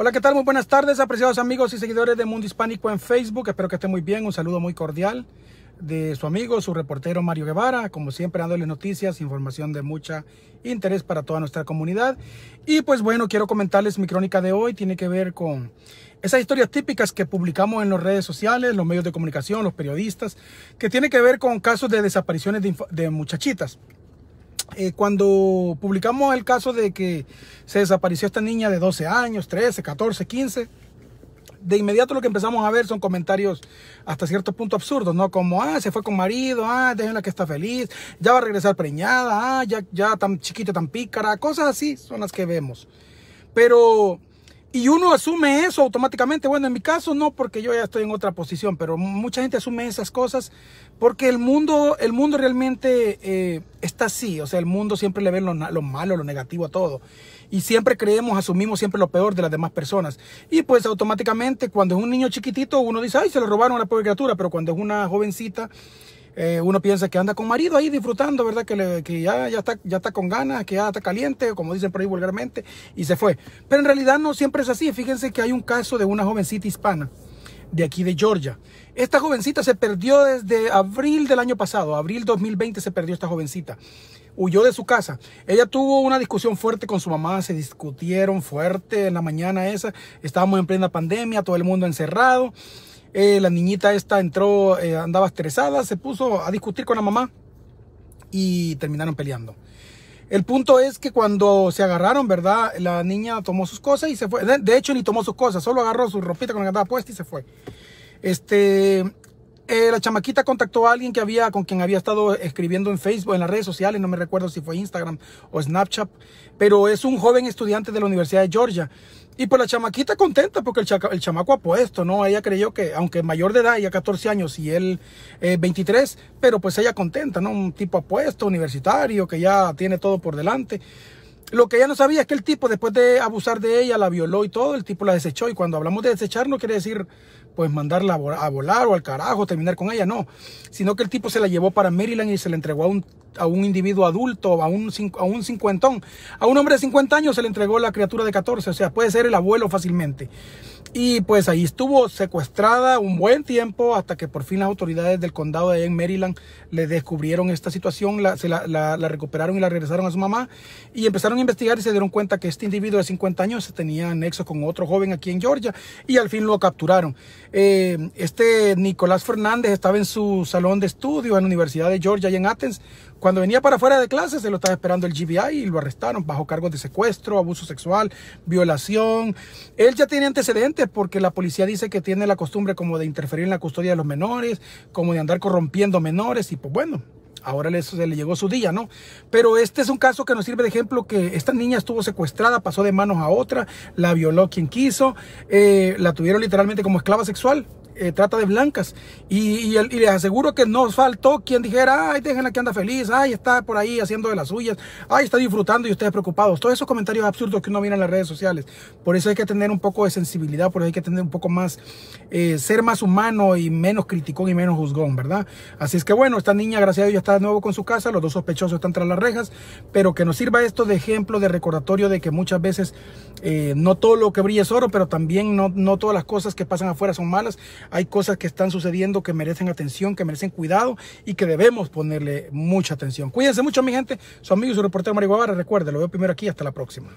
Hola, ¿qué tal? Muy buenas tardes, apreciados amigos y seguidores de Mundo Hispánico en Facebook. Espero que estén muy bien. Un saludo muy cordial de su amigo, su reportero Mario Guevara, como siempre dándole noticias, información de mucha interés para toda nuestra comunidad. Y pues bueno, quiero comentarles mi crónica de hoy. Tiene que ver con esas historias típicas que publicamos en las redes sociales, los medios de comunicación, los periodistas, que tiene que ver con casos de desapariciones de muchachitas. Cuando publicamos el caso de que se desapareció esta niña de 12 años, 13, 14, 15, de inmediato lo que empezamos a ver son comentarios hasta cierto punto absurdos, ¿no? Como, se fue con marido, déjenla que está feliz, ya va a regresar preñada, ya tan chiquita, tan pícara, cosas así son las que vemos. Pero, y uno asume eso automáticamente. Bueno, en mi caso no, porque yo ya estoy en otra posición, pero mucha gente asume esas cosas porque el mundo realmente está así. O sea, el mundo siempre le ve lo malo, lo negativo a todo. Y siempre creemos, asumimos siempre lo peor de las demás personas. Y pues automáticamente cuando es un niño chiquitito uno dice, ay, se lo robaron a la pobre criatura. Pero cuando es una jovencita, uno piensa que anda con marido ahí disfrutando, ¿verdad? Que ya está con ganas, que ya está caliente, como dicen por ahí vulgarmente, y se fue. Pero en realidad no siempre es así. Fíjense que hay un caso de una jovencita hispana de aquí de Georgia. Esta jovencita se perdió desde abril del año pasado, abril 2020 se perdió esta jovencita. Huyó de su casa. Ella tuvo una discusión fuerte con su mamá. Se discutieron fuerte en la mañana esa. Estábamos en plena pandemia, todo el mundo encerrado. La niñita esta entró, andaba estresada, se puso a discutir con la mamá y terminaron peleando. El punto es que cuando se agarraron, ¿verdad? La niña tomó sus cosas y se fue. De hecho, ni tomó sus cosas, solo agarró su ropita con la que estaba puesta y se fue. La chamaquita contactó a alguien con quien había estado escribiendo en Facebook, en las redes sociales, no me recuerdo si fue Instagram o Snapchat, pero es un joven estudiante de la Universidad de Georgia. Y pues la chamaquita contenta porque el chamaco apuesto, ¿no? Ella creyó que, aunque mayor de edad, ella 14 años y él 23, pero pues ella contenta, ¿no? Un tipo apuesto, universitario, que ya tiene todo por delante. Lo que ella no sabía es que el tipo, después de abusar de ella, la violó y todo, el tipo la desechó. Y cuando hablamos de desechar no quiere decir pues mandarla a volar o al carajo, terminar con ella, no. Sino que el tipo se la llevó para Maryland y se la entregó a un individuo adulto, a un cincuentón. A un hombre de 50 años se le entregó la criatura de 14, o sea, puede ser el abuelo fácilmente. Y pues ahí estuvo secuestrada un buen tiempo hasta que por fin las autoridades del condado de allá en Maryland le descubrieron esta situación, la recuperaron y la regresaron a su mamá y empezaron a investigar y se dieron cuenta que este individuo de 50 años tenía nexos con otro joven aquí en Georgia y al fin lo capturaron. Este Nicolás Fernández estaba en su salón de estudio en la Universidad de Georgia y en Athens. Cuando venía para afuera de clases se lo estaba esperando el GBI y lo arrestaron bajo cargos de secuestro, abuso sexual, violación. Él ya tiene antecedentes porque la policía dice que tiene la costumbre como de interferir en la custodia de los menores, como de andar corrompiendo menores y pues bueno, ahora se le llegó su día, ¿no? Pero este es un caso que nos sirve de ejemplo que esta niña estuvo secuestrada, pasó de manos a otra, la violó quien quiso, la tuvieron literalmente como esclava sexual. Trata de blancas y les aseguro que no faltó quien dijera, ay, déjenla que anda feliz, ay, está por ahí haciendo de las suyas, ay, está disfrutando y ustedes preocupados, todos esos comentarios absurdos que uno mira en las redes sociales. Por eso hay que tener un poco de sensibilidad, por eso hay que tener un poco más, ser más humano y menos criticón y menos juzgón, ¿verdad? Así es que bueno, esta niña, gracias a Dios, ya está de nuevo con su casa, los dos sospechosos están tras las rejas, pero que nos sirva esto de ejemplo, de recordatorio de que muchas veces no todo lo que brilla es oro, pero también no todas las cosas que pasan afuera son malas. Hay cosas que están sucediendo que merecen atención, que merecen cuidado y que debemos ponerle mucha atención. Cuídense mucho, mi gente. Su amigo y su reportero Mario Guevara. Recuerde, lo veo primero aquí. Hasta la próxima.